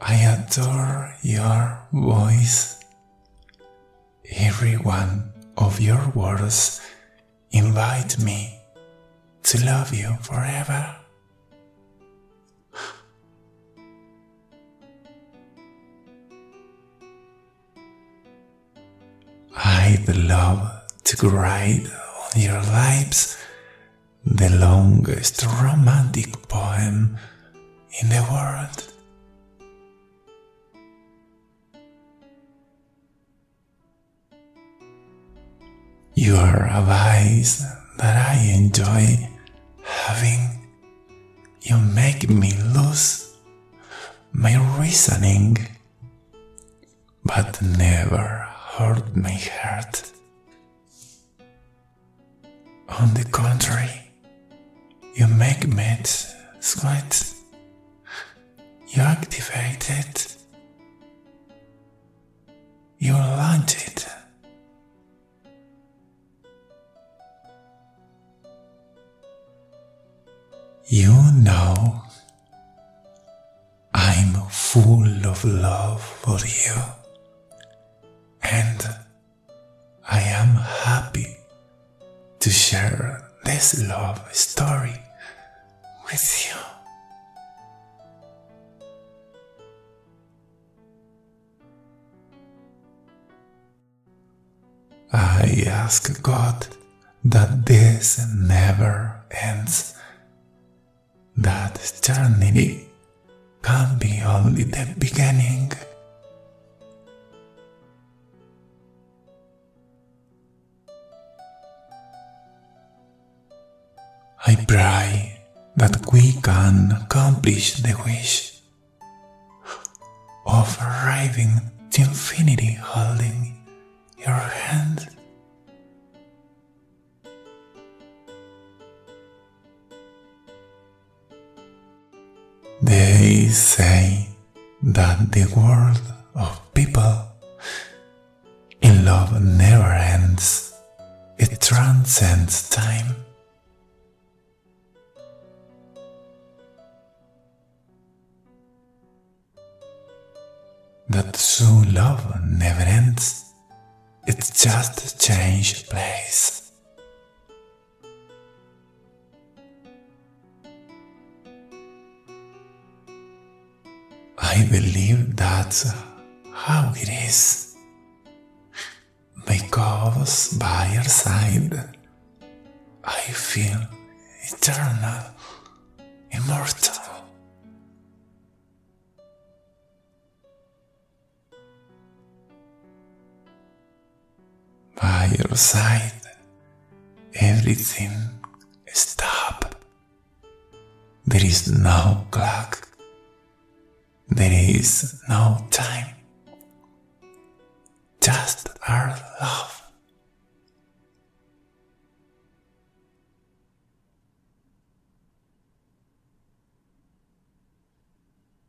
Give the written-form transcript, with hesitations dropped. I adore your voice. Every one of your words invite me to love you forever. I'd love to write on your lips the longest romantic poem in the world. You are a vice that I enjoy having. You make me lose my reasoning, but never hurt my heart. On the contrary, you make me sweat. You activate it. You launch it. You know I'm full of love for you, and I am happy to share this love story with you. I ask God that this never ends, that eternity can be only the beginning. I pray that we can accomplish the wish of arriving to infinity holding your hand. They say that the world of people in love never ends, it transcends time. That true love never ends, it just changes place. I believe that's how it is, because by your side I feel eternal, immortal. By your side everything stops, there is no clock. There is no time, just our love.